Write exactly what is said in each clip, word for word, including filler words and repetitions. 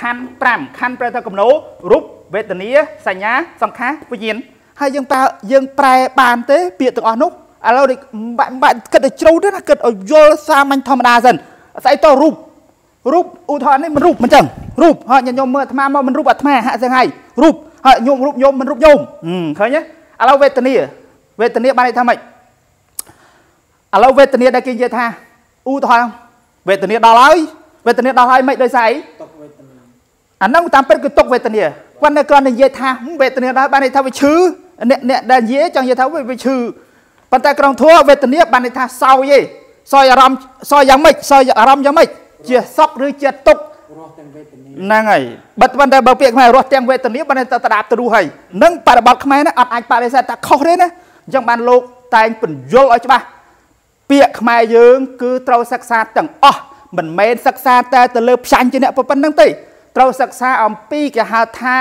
คันปรำคันแปลตะกุมโนรูปเวทนี้สัญญาสังขารวิญญาณให้ยังตายังแปลปานเตะเปียตึงอ่อนนุ๊กเราเด็กบัดบัดเกิดเจ้าด้วยนะเกิดโยลซามันธรรมดาสันใส่ตัวรูปรูปอุทานนี่มันรูปมันจังรูปเขาโยมเมื่อธรรมะมันรูปอัตมาฮะยังไงรูปเขาโยมรูปโยมมันรูปโยมอืมเข้าใจเราเวทนี้เวทนี้บ้านนี้ทำไมเราเวทนี้ได้กินเยอะท่าอุทานเวทนี้ดาวไล่เวทนี้ดาวไล่ไม่ได้ใส่อันนั้นตามเป็นคือตกเวทนี้วันในกรณีเยอะท่าเวทนี้ได้บ้านนี้ทำไปชื้อเนี่ยเนี่ยได้เยอะจังเยอะท่าไปชื้อปัจจัยกองทัวเวทนี้บ้านนี้ท่าเศร้าเย่ซอยอารมณ์ซอยยังไม่ซอยอารมณ์ยังไม่เจี๊ยซอกหรือเจี๊ยตกนั่งไงบัดวันใดบางเปียกไม่รอดแตงเวทนี้บันใดตาตาตัวดูให้นั่งปาร์บักทำไมนะอัดอัดปาร์เลยแต่ข้อเลยนะยังบานโลกตายเป็นโยลอยใช่ปะเปียกทำไมยืงคือเตาสักซาต่างอ๋อเหมือนเมนสักซาแต่แต่เลิบชันจีเนี่ยปนนั่งตีเตาสักซาอมปีกหาทา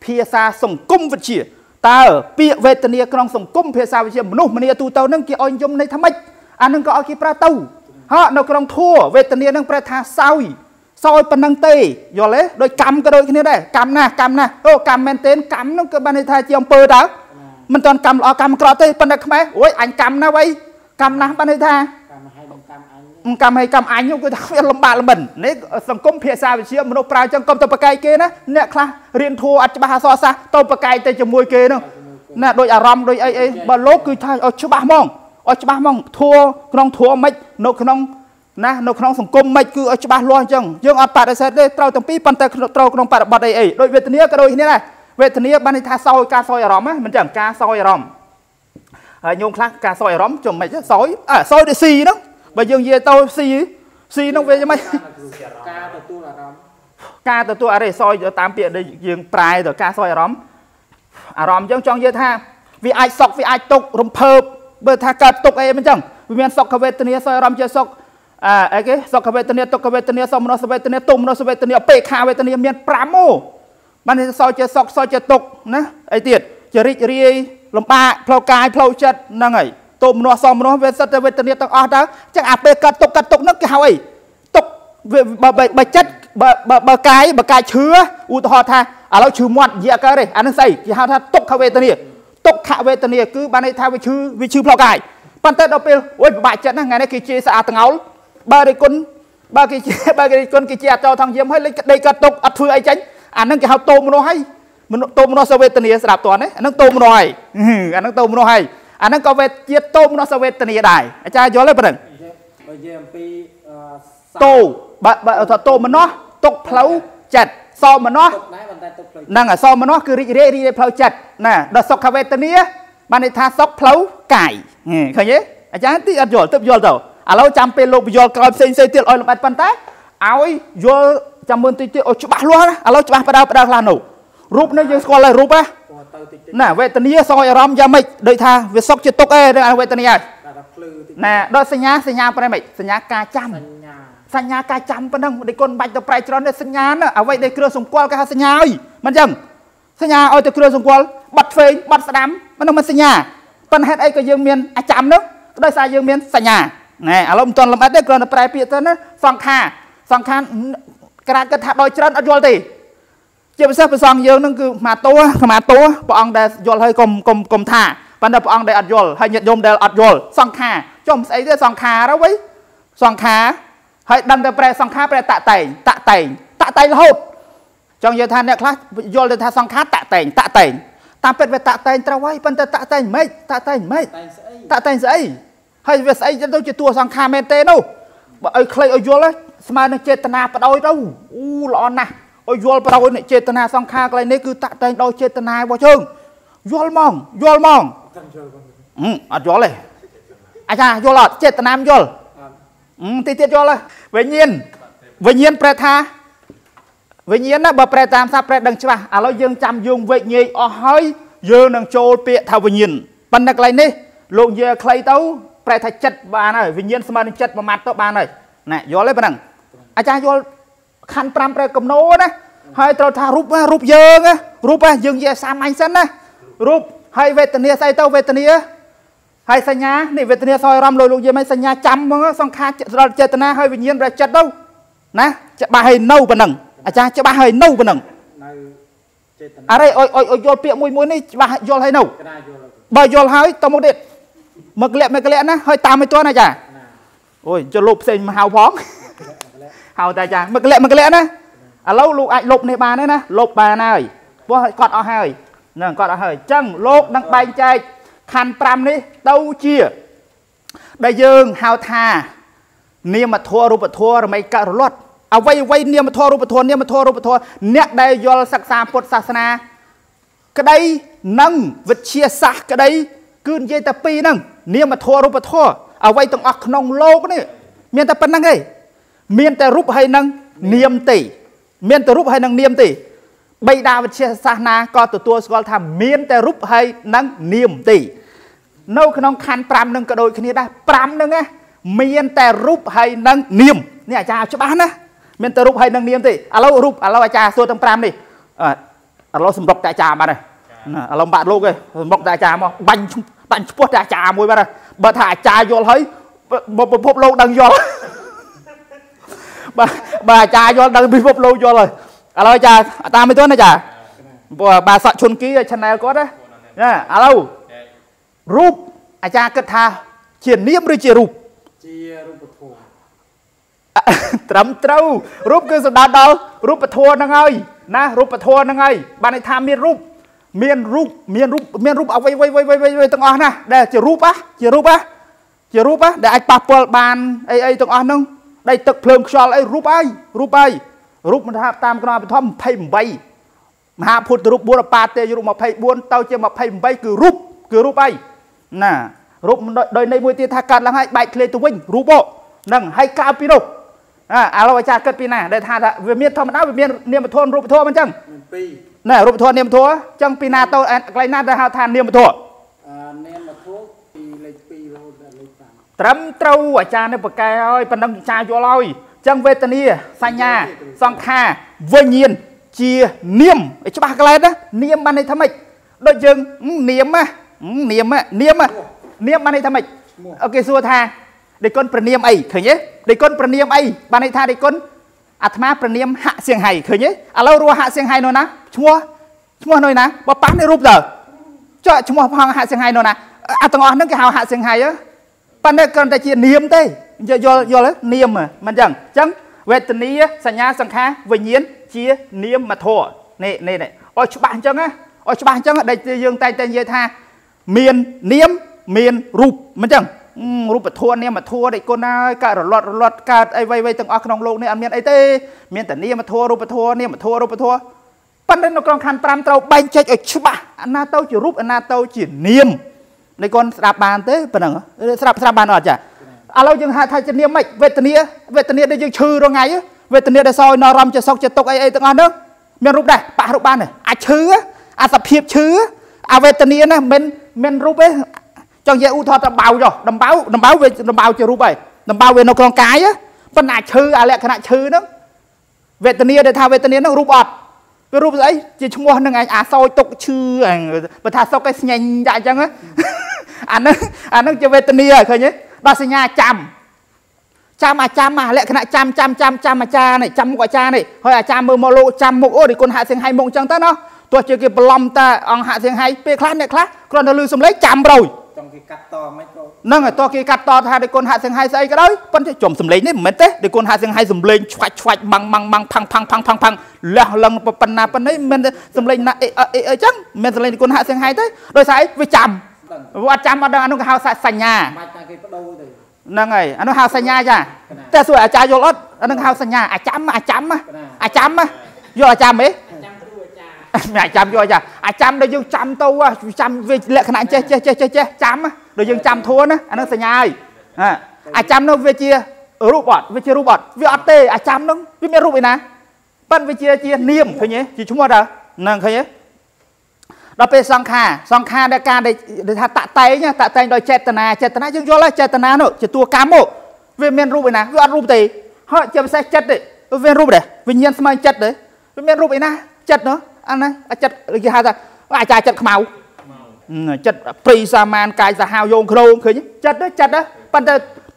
เพียซาส่งกุ้มวิเชียตาเปียเวทนี้กลองส่งกุ้มเพียซาวิเชียมนุษย์มณีตูเตานั่งเกี่ยออยยมในทำไมอันนั้นก็เอาขี้ปลาเตาฮะเรากำลังทั่วเวทนี้นั่งประทาซอยซอยปนังเตยอย่าเลยโดยกรรมก็โดยนี้ได้กรรมนะกรรมนะโอ้กรรมแมนเตนกรรมนั่งเกิดบันไดทายเจียมเปิดเด้อมันตอนกรรมเอากรรมกรอเตยปนักทำไมโอ้ยอันกรรมนะไว้กรรมนะบันไดทายกรรมให้กรรมอันยุ่งก็จะลำบากลำบนนี่สังคมเพียซาวิเชียมโนปราจังกรมตบปะไก่เกนะเนี่ยคลาเรียนทัวอัจฉริยะซอซาตบปะไก่เตยจมวยเกนึงน่ะโดยอารมณ์โดยไอไอบอลโลกคือทายเอาฉบับมองเอาฉบับมองทัวกรองทัวไม่นกน้องนะนกน้องสังคมไม่คือเอาฉบับล้วนจังยังอัดปาดไอเซตเลยเต่าตั้งปีปันแต่เต่ากรองปาดบัดไอเอโดยเวทนี้ก็โดยนี้แหละเวทนี้บันทึกซอยกาซอยอารมณ์มันจังกาซอยอารมณ์โยงคลาสกาซอยอารมณ์จมไม่ใช่ซอยอ่ะซอยเดซีน้องใบยังเย่เต่าซีซีน้องเวทยังไม่กาตัวตัวอารมณ์กาตัวตัวอะไรซอยตามเปลี่ยนได้ยังปลายตัวกาซอยอารมณ์อารมณ์ยังจังเย่ท่าวิไอซอกวิไอตกรำเพิบเบอร์ทากาตกเอมันจังวิเมียนซอกเวทนี้ซอยอารมณ์จะซอกอ่าไอ้เก๋สกเวทเนียตกเวทเนียสมนสเวทเนียตุมนสเวทเนียเปคาเวทเนียเมียนปราโมมันจะซอยจะซอกซอยจะตกนะไอ้เตียดจะริเรียลำบากเพลากายเพลาจัดนั่งไอ้ตุมนสมนเวทเวทเนียต้องออกนะจังอาเปกัดตกกัดตกนักเกี่ยวไอ้ตกบะบะบะจัดบะบะบะกายบะกายเชื้ออุทธรธาอ่ะเราชื่อมวดเยอะกันเลยอันนั้นใส่ที่เขาท่าตกเวทเนียตกเวทเนียคือบ้านในท่าวิชื่อวิชื่อเพลากายปันเตอร์เราเปลโอ้ยบะจัดนะไงนะกิจสะอาดเงาบาริกุลบาริกุลบาริกุลกิจเจ้าทางเยี่ยมให้ได้กระตุกอัดฟื้นไอ้เจ๊งอันนั้นก็เขาโตมโนให้มันโตมโนสเวตเนียสลับตัวนี้อันนั้นโตมโนให้อันนั้นโตมโนให้อันนั้นก็เวทเจี๊ยโตมโนสเวตเนียได้อาจารย์ย้อนเลยประเด็นโตบะบะถ้าโตมันเนาะตกเพลาจัดซอมมันเนาะนั่งอ่ะซอมมันเนาะคือริเรริเพลาจัดน่ะดอกซอกคาเวตเนียมันในท่าซอกเพลาไก่เข้าใจอาจารย์ที่อัดย้อนเติบย้อนเต่าเราจำเป็นลมยอลกรอบเซนเซติลอยลมอัดปันตะเอาไอ้ยอลจำเป็นติติโอฉบับล้วนนะเราฉบับประดาประดาลานุรูปนี่ยังสกอลเลยรูปอะน่ะเวทนี้ซอยรำยังไม่โดยท่าเวทซอกจิตตกเอเรื่องเวทนี้น่ะโดยสัญญาสัญญาเป็นอะไรสัญญากาจำสัญญากาจำเป็นดังในกลไกตัวปลายจรในสัญญาน่ะเอาไว้ในเครือสงกลก็สัญญาอีมันจังสัญญาเอาตัวเครือสงกลบัดเฟยบัดสนามมันต้องมันสัญญาปัญหาไอ้ก็ยังมีอาจำเนาะโดยสายยังมีสัญญานี่อารมณ์ตอนลำอัดได้กลอนปลายปีตอนนั้นสองขาสองขากระกระถางโดยเจริญอัดยอลตีเจ็บเส้นเป็นสองเยอะนั่นคือมาตัวขมาตัวปองได้ยอลให้กลมกลมกลมท่าปันได้ปองได้อัดยอลให้หยดยมได้อัดยอลสองขาจมใส่ได้สองขาแล้วไว้สองขาให้ดันแต่แปลสองขาแปลตะไตตะไตตะไตแล้วจังเยอะท่านเนี่ยคลาสยอลเดินท่าสองขาตะไตตะไตตามเป็นไปตะไตตะไว้ปันได้ตะไตไม่ตะไตไม่ตะไตใส่ให้เวสัยจะต้องจิตตัวสังขารเมตเตโน่ไอ้ใครไอ้โยเลยสมัยนั้นเจตนาประดอยเราอู้หลอนนะไอ้โยลประดอยเนี่ยเจตนาสังขารอะไรนี่คือตะใจเราเจตนาว่าเชิงโยลมองโยลมองอืมอัดโยลเลยอาจารย์โยลอดเจตนามโยลอืมตีเตียโยลเลยเวียนเย็นเวียนเย็นแปรธาเวียนเย็นนะบ่แปรตามซาแปรดังใช่ป่ะเรายังจำยังเวียนเย็นอ๋อเฮ้ยยังดังโจเปียทาเวียนเย็นปันอะไรนี่ลงเยอะใครเต้าแปลทัดจัดบานเลยวิญญาณสมาธิจัดมามัดตัวบานเลยนะย้อนเลยปนังอาจารย์ย้อนขันปรามแปลกับโน้นะให้เราทารูปว่ารูปเยอะไงรูปว่าเยอะแยะสามัญสันนะรูปให้เวทเนียใส่เต้าเวทเนียให้สัญญานี่เวทเนียซอยรำลอยลงเยอะไหมสัญญาจำมั้งสังขารเราเจตนาให้วิญญาณเราจัดเต้านะจะมาให้เน่าปนัง อาจารย์จะบ้าให้นู่กันหนึ่งอะไรโอ้ยโอ้ยโอ้ยโยนเปียกมวยมวยนี่บ้าโยนให้นู่บ่โยนให้ตัวมุดเด็ดมากเละมากเละนะให้ตามไปตัวนะอาจารย์โอ้ยจะลบเส้นมาหาวพ้องหาวแต่อาจารย์มากเละมากเละนะแล้วลูกไอ้ลบในบ้านนี่นะลบบ้านเลยพวกกอดเอาให้นั่งกอดเอาให้จังโลกนักใบใจคันปรำนี่เต้าเชี่ยได้ยืงหาวทาเนี่ยมาทัวรูปทัวร์ไม่กระรอดเอาไว้ไว้เนี่ยมาทัวรูปทัวร์เนี่ยมาทัวรูปทัวร์เนี่ยได้ยอลศักดิ์สามปศศาสนาก็ได้นั่งวิเชียศักดิ์ก็ได้กืนเยตปีนั่งเนี่ยมาทัวรูปทัวร์เอาไว้ต้องอักนองโลกนี่เมียนแต่ปนนั่งไงเมียนแต่รูปให้นั่งเนียมตีเมียนแต่รูปให้นั่งเนียมตีใบดาวิเชียศาสนาก็ตัวตัวสกอลทำเมียนแต่รูปให้นั่งเนียมตีโน้นองคันปรำหนึ่งกระโดดคนนี้ได้ปรำหนึ่งไงเมียนแต่รูปให้นั่งเนียมเนี่ยอาจารย์ชอบอ่านนะเมียนแต่รูปให้นั่งเนียมตีเอาเรารูปเอาเราอาจารย์ส่วนตรงปรำนี่เอาเราสมรบแต่อาจารย์มาเลยเอาเราบาดโลกเลยสมรบแต่อาจารย์มาบันบันชุบแต่อาจารย์มวยมาเลยบัดถ่ายอาจารย์โยนเฮ้ยบ่บ่พบโลกดังโยนบ่บ่อาจารย์โยนดังพบโลกโยนเลยเอาเราอาจารย์ตามไปต้นนะอาจารย์บ่บ่สะชนกี้ชนะก็ได้เนี่ยเอาเรารูปอาจารย์กถาเขียนเนียมหรือเจรูปเจรูปทัวตรำเต้ารูปคือสุดาดาวรูปทัวนังไงนะรูปทัวนังไงบานในธรรมเมียนรูปเมียนรูปเมียนรูปเมียนรูปเอาไว้ไว้ไว้ไว้ไว้ตรงอ่อนนะได้เจรูปปะเจรูปปะเจรูปปะได้ไอ้ปะเปิลบานไอ้ไอ้ตรงอ่อนนึงได้ตึกเพลิงชอลไอ้รูปไอ้รูปไอ้รูปมันตามกราบท่อมไพ่ใบมหาพุทธรูปบัวปาเตยรูปมาไพ่บัวเต้าเจียมาไพ่ใบคือรูปคือรูปไอ้น่ะรูปโดยในมวยตีทาการแล้วให้ใบเคลตุวิงรูปโบนั่งให้กาปีนกอ่าเราอาจารย์เกิดปีหน้าได้ทานละเวียนธรรมดาเวียนเนียมทวนรูปทวนมันจังน่ะรูปทวนเนียมทวนจังปีหน้าโตไกลหน้าได้ทานเนียมทวนเนียมทวนปีเล็กปีเราได้เล็กต่างตรำเต้าอาจารย์ในปากกาอ้อยปนังชาโยลอยจังเวทนีสัญญาสังขารวิญญาณเจียเนียมไอ้เจ้าบ้าอะไรนะเนียมมันในทำไมโดยจังเนียมอ่ะเนียมอะเนียมอะเนียมมาในทำไมโอเคสัวทาเด็กคนประเนียมไอ้เคยเนี้ยเด็กคนประเนียมไอ้บานในทาเด็กคนอัตมาประเนียมหะเสียงไห่เคยเนี้ยเอาเรารัวหะเสียงไห่หน่อยนะชัวชัวหน่อยนะว่าปั้นในรูปเด้อเจาะชัวพังหะเสียงไห่หน่อยนะอัตงอนนั่งแกหาวหะเสียงไห่เยอะปั้นได้กันแต่เจียเนียมเต้ยยยเลยเนียมอะมันจังจังเวทนี้สัญญาสังขารวิญญาณเจียเนียมมาทั่วนี่นี่นี่อ๋อฉบับจังอะอ๋อฉบับจังอะได้ยังไตเตยเยธาเมียนเนียมเมียนรูปมันจังรูปทัวเนี่ยมาทัวได้ก็น่าการหลอดหลอดการไอ้ไว้ไว้ตั้งอักนองโลกเนี่ยอันเมียนไอ้เต้เมียนแต่เนี่ยมาทัวรูปทัวเนี่ยมาทัวรูปทัวปั้นได้นกกลางคันตามเตาใบใจไอ้ชิบะอันนาเตาจีรูปอันนาเตาจีเนียมในก้อนสระบานเต้ปนังสระสระบานอ่ะจ้ะเรายังหาไทยจะเนียมไม่เวทเนียเวทเนียได้ยังชื่อเราไงเวทเนียได้ซอยนารำจะซอกจะตกไอ้ไอ้ตั้งอันเนอะเมียนรูปได้ป่ารูปบ้านเนี่ยอาชื่ออาสะเพียบชื่ออาเวทเนียนะเมนเมนรูปเอ้จังเยอุทธรดำเบาจ้ะดำเบาดำเบาเวดำเบาจะรู้ไปดำเบาเวนกลางกายอะปัญหาชื่ออะไรขณะชื่อนั้นเวทเนียเดทาเวทเนียนั้นรูปอดไปรูปอะไรจีชมัวนั่งไงอาซอยตกชื่อไงปัญหาซอกไอ้เงี้ยใหญ่จังอะอันนั้นอันนั้นจะเวทเนียเคยเนี้ยดาสัญญาจำจำมาจำมาแหละขณะจำจำจำจำมาจานี่จำกว่าจานี่เฮ้ยจำมือโมโลจำมุกโอ้ดิคนหาเสียงไฮมงจังต้าเนาะตัวเจอเก็บลอมตาองหาเสียงไฮเปคลาสเนี่ยคลาสกรอนลือสมเลยจำเรานั่งไอ้ตัวกี่กัดต่อทาเด็กคนหาเสียงไฮใส่ก็ได้ปั้นที่จมสมเลงนี่เหมือนเต้เด็กคนหาเสียงไฮสมเลงชวัดชวัดบังบังบังพังพังพังพังพังแล้วหลังปันนาปันนี่มันสมเลงนะเออเออเออจังมันสมเลงเด็กคนหาเสียงไฮเต้โดยสายวิจำว่าจำมาดังอนุกาวสัญญานั่งไอ้อนุกาวสัญญาจ้ะแต่ส่วนอาจารย์โยลอดอนุกาวสัญญาอาจารย์มาอาจารย์มาอาจารย์มาโยอาจารย์ไหมอาจารย์โยอาจารย์อาจารย์โดยยังจำตัวจำวิเลขนาดเจ๊เจ๊เจ๊เจ๊จำโดยยังจำทัวนะอันนั้นสัญญาอาจารย์น้องเวเชียรูปอดเวเชียรูปอดวิอัตเตอาจารย์น้องวิเมรูปอีนะปั้นเวเชียเชียเนียมเคยเนี้ยจีชุ่มว่าเด้อนั่งเคยเนี้ยเราไปสังขารสังขารในการในทางตะไตเนี่ยตะไตโดยเจตนาเจตนายังโยละเจตนาเนอะจะตัวกามโมวิเมรูปอีนะวิอัตรูปตีเฮ้ยจะไปใส่เจตเลยวิเมรูปเลยวิญญาณสมัยเจตเลยวิเมรูปอีนะเจตเนอะอันนั้นจัดอะไรฮะจ๊ะอาจารย์จัดขมาวจัดปรีสามานกายสหายโยงโครงเคยจัดนะจัดนะปั้น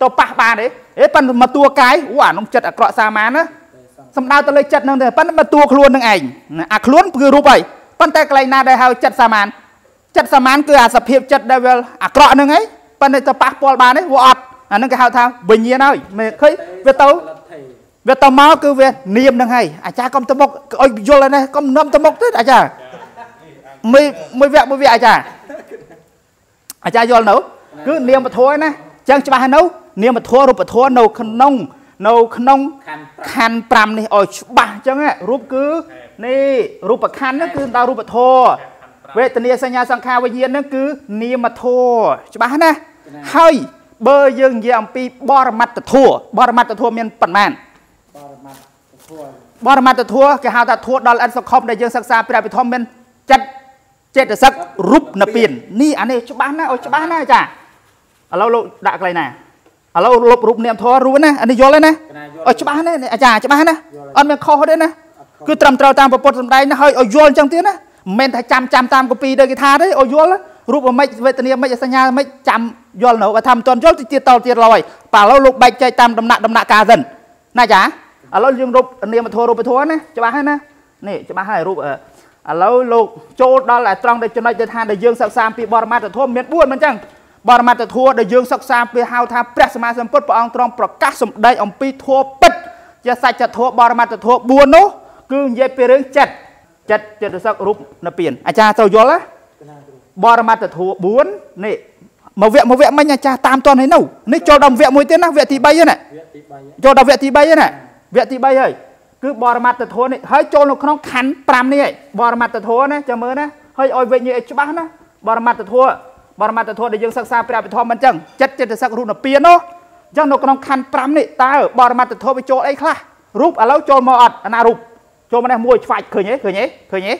ตัวปะปาเด้เอ๊ะปั้นมาตัวกายว่าน้องจัดกระสามานนะ สำดาวตะเลยจัดนั่งเด้อปั้นมาตัวครัวนั่งเองอ่ะคล้วนคือรูปไปปั้นแต่ไกลนาได้เฮาจัดสามานจัดสามานคืออาสเพียบจัดได้เวลอ่ะเกราะนั่งไงปั้นในตะปักปอลบานนี่วอดอันนั้นก็เฮาทำวิญญาณเอาเมื่อเคยเวทเต้าเวทเต้าเมาคือเวทเนียมนั่งไงอาจารย์ก้มตะมกโอ้ยโยนเลยนะก้มน้ำตะมกตึ๊ดอาจารย์ไม่ไม่แวะไม่แวะอาจารย์อาจารย์โยนหนูคือเนียมมาทัวร์นะจังจะมาให้หนูเนียมมาทัวร์รูปมาทัวร์หนูขนมเราขนมคันปรำนี่อ๋อบ้าจังอ่ะรูปคือนี่รูปคันนั่นคือดาวรูปโทเวทเนียสัญญาสังขารวิญญาณนั่นคือเนียมโทใช่ปะนะเฮ้ยเบอร์ยังเยี่ยมปีบารมัตตทัวบารมัตตทัวมีนปั่นแมนบารมัตตทัวแกหาตาทัวดอลอันสกอมได้ยังศึกษาไปได้ไปทอมเป็นจัดเจตสักรูปนับเปลี่ยนนี่อันนี้ใช่ปะนะอ๋อใช่ปะนะจ้ะเราเราด่าอะไรนะเราลบรูปเนียมทอรู้นะอันนี้ย้อนเลยนะอ๋อจะบ้านะอาจารย์จะบ้านะอันเป็นข้อเขาด้วยนะคือตรำตราตามประปดสมัยนะเฮ้ยอ๋อย้อนจังเตี้ยนะเมนถ้าจำจำตามก็ปีเดินกีฬาได้อ๋อย้อนละรูปมันไม่เวทเนียมไม่สัญญาไม่จำย้อนหนูว่าทำตอนย้อนตีเตาตีลอยป่าเราลบใบใจตามดำหนักดำหนักกาเซนน่าจ๋าเราเรียงรูปเนียมทอรูปทอนะจะบ้านะนี่จะบ้าให้รูปเออเราลบโจดด้านหลังตรงเดินจนได้เดินทางเดินยืนสักสามปีบารมีจะท่วมเม็ดบ้วนมันจังบารมีตะทัวได้ยืนสักสามปีหาวทาพระสมาสัมพุทธองค์ตรองประกาศสมได้องค์ปีทัวปิดจะใส่จะทัวบารมีตะทัวบัวโนคือเย็บไปเรื่องเจ็ดเจ็ดเจ็ดสักรูปนับเปลี่ยนอาจารย์เจ้าโยละบารมีตะทัวบัวนี่มาเวะมาเวะไม่อาจารย์ตามตอนไหนนู่นนี่โจดำเวะมวยเต้นนะเวะตีใบเนี่ยโจดำเวะตีใบเนี่ยเวะตีใบเลยคือบารมีตะทัวนี่เฮ้ยโจนของน้องขันปรามนี่บารมีตะทัวนะจะเมื่อนะเฮ้ยอวยเวนี่ชัวร์นะบารมีตะทัวบารมีตะโทได้ยังสักษาไปได้ไปทอมมันจังเจ็ดเจ็ดสักรูปนับเปลี่ยนเนาะจังนกน้องคันปรำนี่ตาบารมีตะโทไปโจไอ้คล้ารูปอ่ะแล้วโจมอดอนารูปโจมันได้มวยฝ่ายเคยเนี้ยเคยเนี้ยเคยเนี้ย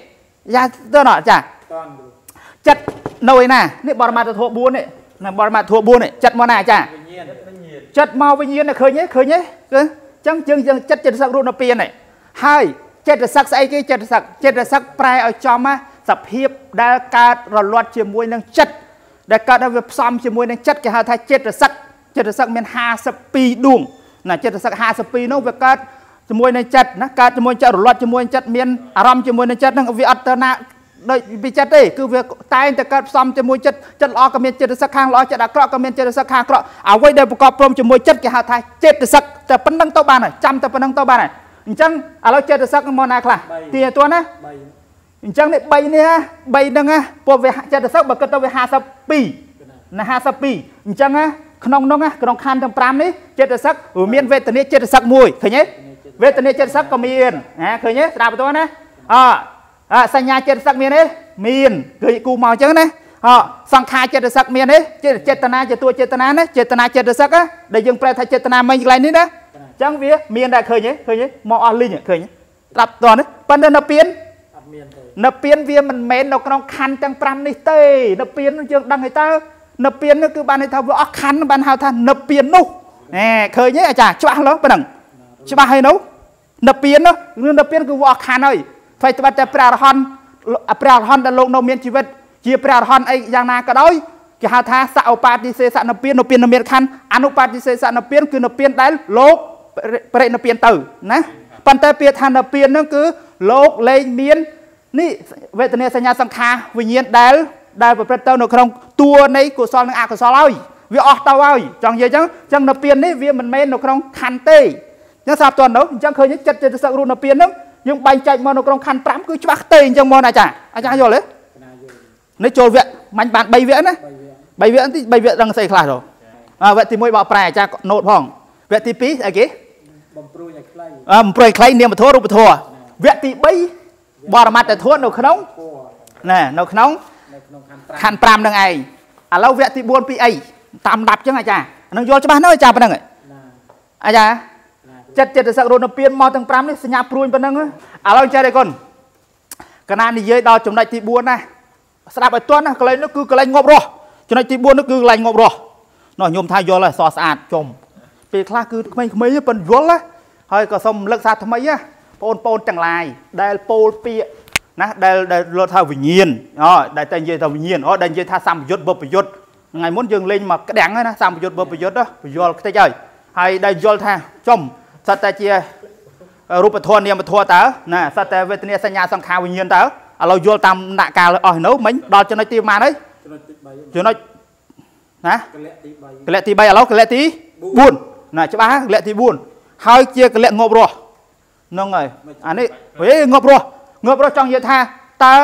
ยาเตือนหน่อยจ้ะจัดหน่อยน่ะนี่บารมีตะโทบัวนี่น่ะบารมีตะโทบัวนี่จัดมาหน่ะจ้ะจัดมาไปเย็นน่ะเคยเนี้ยเคยเนี้ยจังจังจังจัดเจ็ดสักรูปนับเปลี่ยนนี่ให้เจ็ดสักไอ้กี่เจ็ดสักเจ็ดสักปลายเอาจอมาสับเพียบได้การรอดรอดเฉียบมวยนั่งจัดได้การได้เว็บซ้ำเฉยมวยในจัดแก่หาไทยเจ็ดสักเจ็ดสักเป็นห้าสปีดวงนะเจ็ดสักห้าสปีน้องเว็บการเฉยมวยในจัดนะการเฉยมวยจัดรอดเฉยมวยจัดเมียนอารมณ์เฉยมวยในจัดนั่งวิอัตนาโดยปีจัดได้คือเว็บตายแต่การซ้ำเฉยมวยจัดจัดล้อกับเมียนเจ็ดสักข้างล้อจัดเกราะกับเมียนเจ็ดสักข้างเกราะเอาไว้ได้ประกอบพร้อมเฉยมวยจัดแก่หาไทยเจ็ดสักแต่ปั้นตั้งโต๊ะบานหน่อยจำแต่ปั้นตั้งโต๊ะบานหน่อยจังเอาแล้วเจ็ดสักมอนาคละตีตัวนะจังเนี่ยใบเนี่ยใบดังอ่ะพอเวหาจะได้สักบักตัวเวหาสับปีนะฮะสับปีจังอ่ะขนมน้องอ่ะขนมคันทำปรามนี่จะได้สักเมียนเวทเนี่ยจะได้สักมวยเคยเนี้ยเวทเนี่ยจะได้สักก็เมียนนะเคยเนี้ยตราบตัวนะอ่าอ่าสัญญาจะได้สักเมียนนี่เมียนเคยกูเมาจังนะอ่าสังขารจะได้สักเมียนนี่เจตนาจะตัวเจตนานะเจตนาจะได้สักอ่ะได้ยังแปลถ้าเจตนาไม่อะไรนี่นะจังเวียเมียนได้เคยเนี้ยเคยเนี้ยมออลิเนี่ยเคยเนี้ยตราบตัวนะปันเดนเปียนนับเปลี่ยนเวียมันเมนเราเราคันจังปรำนี่เต้นับเปลี่ยนยังดังไอ้เต้นับเปลี่ยนก็คือบ้านไอ้เต้ว่าคันบ้านเฮาท่านนับเปลี่ยนนุ๊กเอ้เคยเนี้ยอาจารย์ชัวร์แล้วปะหนังชัวร์ให้นุ๊กนับเปลี่ยนเนาะเรื่องนับเปลี่ยนคือว่าคันเลยไฟตะวันแต่ปลาหอนปลาหอนดันลงนมีนชีวิตเจียปลาหอนไอ้ยางนาก็ได้กิฮาท่าสาวปาดิเซสนับเปลี่ยนนับเปลี่ยนนับเมียนคันอนุปาดิเซสนับเปลี่ยนคือนับเปลี่ยนได้โลกเปรย์นับเปลี่ยนเต้นะปันแต่เปลี่ยนท่านนับเปลี่ยนนั่นคือโลกเลยเมียนนี่เวทนาสัญญาสังขารวิญญาณได้ได้ประเภทเต้าหนุ่มครองตัวในกุศลนักอากุศลเลยวิออกเต้าเลยจังเยจังจังนับเปลี่ยนนี่วิมันเมนหนุ่มครองคันเต้จังสาบตัวหนุ่มจังเคยยึดจัดจัดสักรูนับเปลี่ยนนั่งยังใบใจมันหนุ่มครองคันปรามคือชักเต้จังมออาจารย์อาจารย์โยเลยในโจเวมันบานใบเวนะใบเวที่ใบเวดังใส่คลาดหรอเวทีมวยบ่อแปรอาจารย์โนดพองเวทีปีอะไรกี้อ่าโปรยใครเนี่ยมาทั่วรูปทั่วเวทีใบบารมีแต่ทวนนกขนมน่ะนกขนมขันปรามดังไงอ่ะแล้วเวทีบวนปีไอตามดับจังไงจ้าน้องโยจะบ้านน้อยจ้าปนังไงอาจารย์จัดเจตสักโดนเปลี่ยนมอตั้งปรามนี่สัญญาปรุนปนังอ่ะเราใจได้ก่อนขณะนี้เยอะดาวจำได้ตีบวนนะสลับไปตัวนะกระไรนั่นคือกระไรงบรอจำได้ตีบวนนั่นคือกระไรงบรอน้องโยมทายโยเลยสอสะอาดจมไปคลาคือไม่ไม่ยันเป็นโยละเฮ้ยก็สมรักษาทำไมอะโปนโปนจังไรได้โปนเปียนะได้ได้รถทาวิญญาณอ๋อได้แต่เยทาวิญญาณอ๋อได้เยทาสามประโยชน์เบอร์ประโยชน์ไงมันยังเล่นมากระแดงนะสามประโยชน์เบอร์ประโยชน์นะประโยชน์ใช่ใจให้ได้โยธาจมสัตย์ใจ รูปทวนเนี่ยมาทัวเต๋อนะสัตว์เวทเนียสัญญาสังขารวิญญาณเต๋อเราโยนตามหนักกาเลยอ๋อนู้มิ้งดอจนได้ตีมาเลยจนได้นะเกล็ดตีใบเราเกล็ดตีบุญนะใช่ป่ะเกล็ดตีบุญหายเจี๊ยเกล็ดงบรัวน้องเอ๋ยอันนี้เฮ้ยงบรัวงบรัวจังยันทาเต๋อ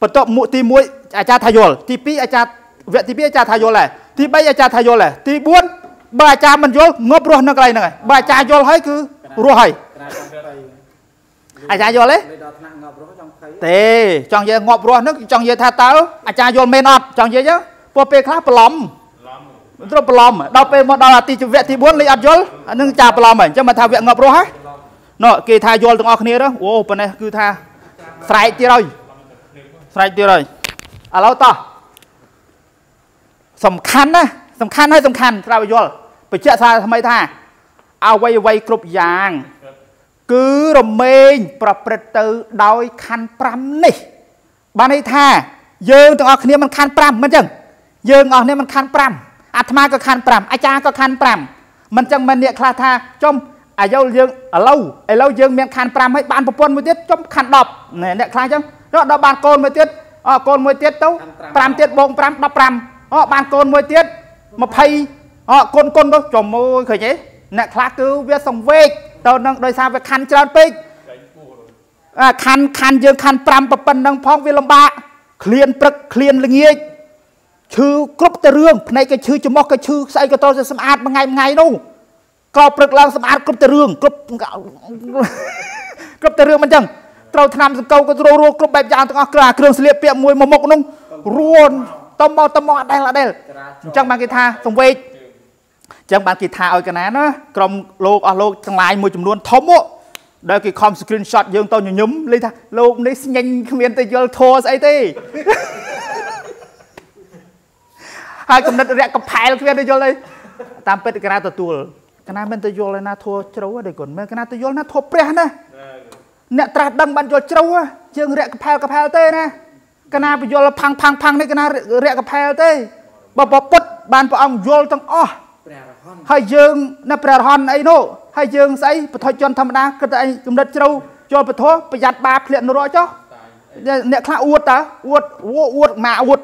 ประตูมุตีมุยอาจารย์ทายลที่ปีอาจารย์เวทที่ปีอาจารย์ทายลเลยที่ใบอาจารย์ทายลเลยที่บุญบาจามันโยนงบรัวนักไรนักไรบาจาโยนให้คือรัวให้อาจารย์โยนเลยเต้จังเยงอบรัวนึกจังเยท่าเต้าอาจารย์โยนเมนอดจังเยเยอะพอเปคลาปลอมตัวปลอมเราไปมาดาวตีจุเวทีบุญเลยอัดโยนนึกจ่าปลอมเหมือนจะมาทำเวงอบรัวฮะเนาะกีทายโยนตรงออกนี้แล้วโอ้ปนเนี่ยคือท่าใส่ตีเลยใส่ตีเลยอ่ะเราต่อสำคัญนะสำคัญให้สำคัญเราโยนไปเชื่อซาทำไมท่าเอาไว้ไว้ครบยางคือเราเมงประเปิดตัวโดยคันปรำนี่บ้านไอ้ท่าเยิงตัวออกเนี่ยมันคันปรำมันจังเยิงออกเนี่ยมันคันปรำอาตมาก็คันปรำอาจารย์ก็คันปรำมันจังมันเนี่ยคลาท่าจมไอ้เย้าเยิงเล่าไอ้เล่าเยิงเมียนคันปรำให้บ้านปนมวยเตี้ยจมคันดอบเนี่ยเนี่ยคลาจังแล้วดอกบ้านโกนมวยเตี้ยอ๋อโกนมวยเตี้ยเต้าปรำเตี้ยบงปรำดอกปรำอ๋อบ้านโกนมวยเตี้ยมาไพ่อ๋อโกนโกนก็จมมวยเคยยังเนี่ยคลาคือเวียส่งเวกตอนนั้นโดยสารไปคันจราไปคันคันเยอะคันปรำประปันดังพ้องเวลาบ้าเคลียนประเคลียนอะไรเงี้ยชื่อกรุ๊ปแต่เรื่องในก็ชื่อจมก็ชื่อใส่ก็ตัวจะสะอาดมาไงไงนู่ก็ประกลางสะอาดกรุ๊ปแต่เรื่องกรุ๊ปกรุ๊ปแต่เรื่องมันจังเราทำสเกลก็รัวรัวกรุ๊ปแบบยาวต้องอากราเครื่องเสียเปียมวยมมกนุ่งรัวตมอตมอได้ละได้จังบางกีทาส่งเวกจังบางกีทาเอากันนะนะกรมโลกอ่ะโลกทั้งหลายมวยจำนวนทอมโอได้กี่คอมสกรีนช็อตยังตัวหนุ่มๆเลยท่าโลกนี้ยังเขียนแต่ยังโทรไอ้ที่ให้กำนัดเรียกกับแพลเขียนแต่ยังเลยตามเป็นกันนะตัวตัวกันนะเป็นแต่ยังเลยนะโทรเจ้าว่าได้ก่อนเมื่อกันนะแต่ยังนะโทรเปรี้ยนะเนี่ยตราดังบรรจุเจ้าว่ายังเรียกกับแพลกับแพลเต้นะกันนะไปยังละพังพังพังในกันนะเรียกกับแพลเต้บ่บ่ปุ๊บบานพออังยังต้องอ้อให้ยืงนับประหารไอ้โน่ให้ยืงใส่ปะทอยจนธรรมดาก็จะไอ้กำลังเจ้าจนปะทอประหยัดบาปเลี่ยนนรกเจ้าเนี่ยคลาอวดตาอวดวัวอวดหมาอวด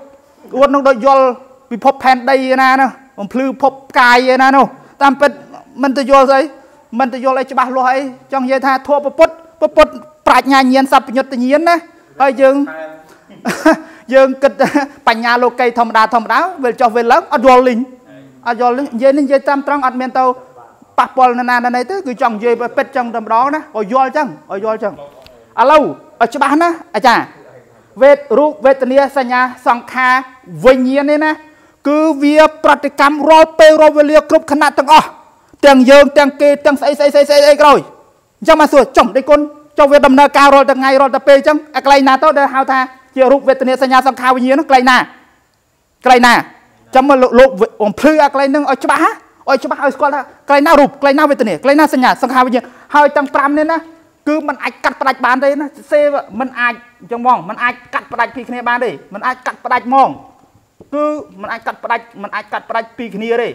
อวดน้องโดยยอลไปพบแผ่นใดนะเนาะมันพลื้อพบกายนะเนาะตามเป็นมันจะโยนใส่มันจะโยนอะไรจะบ้าลอยจังเยธาทั่วปะปดปะปดปราชญาเงียนสับประโยชน์เงียนนะให้ยืงยืงกิดปัญญาโลกัยธรรมดาธรรมดาเวลจอเวลแล้วอดอลิงอายอลเย็นนี่เย็นตามตรองอัดเมนเตาปะปนนานๆในตัวคือจังเย็นเป็ดจังดำร้อนนะอายอลจังอายอลจังอาลูอาจบ้านนะอาจารย์เวทรูปเวทเนียสัญญาสังขารวิญญาณนี่นะคือเวียปฏิกรรมรอเปรอเวลียกรุบขนาดตั้งอ๋อตั้งเยิงตั้งเกตั้งใส่ใส่ใส่ใส่ก็เลยจังมาสวดจังได้คนจังเวดำเนินการรอตั้งไงรอตั้งเปจังไกลนาโตเดาหาวทาเจรูปเวทเนียสัญญาสังขารวิญญาณไกลนาไกลนาจำมาโลกองพลื้ออะไรนึงอ๋อใช่ปะอ๋อใช่ปะอ๋อสกอตไกลหน้ารูปไกลหน้าเวทเนี่ยไกลหน้าสัญญาสังขารวิญญาณหายจังปรำเนี่ยนะคือมันอาจกัดประดับบานได้นะเซฟมันอาจจังมองมันอาจกัดประดับปีกเนี่ยบานได้มันอาจกัดประดับมองคือมันอาจกัดประดับมันอาจกัดประดับปีกเนี่ยเลย